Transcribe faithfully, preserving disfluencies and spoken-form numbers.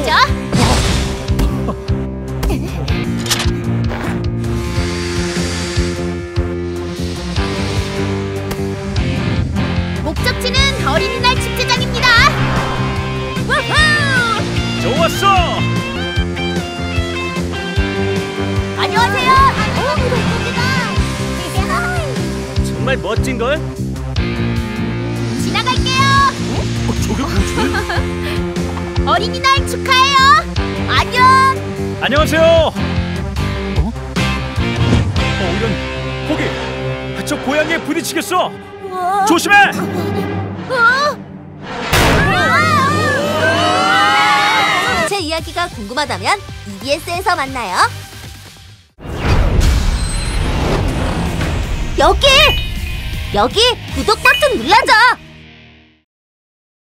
보여주죠. 목적지는 어린이날 축제장입니다. 우후! 좋았어. 안녕하세요. 오, 정말 멋진 걸. 지나갈게요. 어? 어, 저게 뭐지? 어린이날 축하해요! 안녕! 안녕하세요! 어? 어, 이런... 거기! 저 고양이에 부딪히겠어! 우와. 조심해! 어? 우와. 제 이야기가 궁금하다면 이비에스에서 만나요! 여기! 여기 구독 버튼 눌러줘!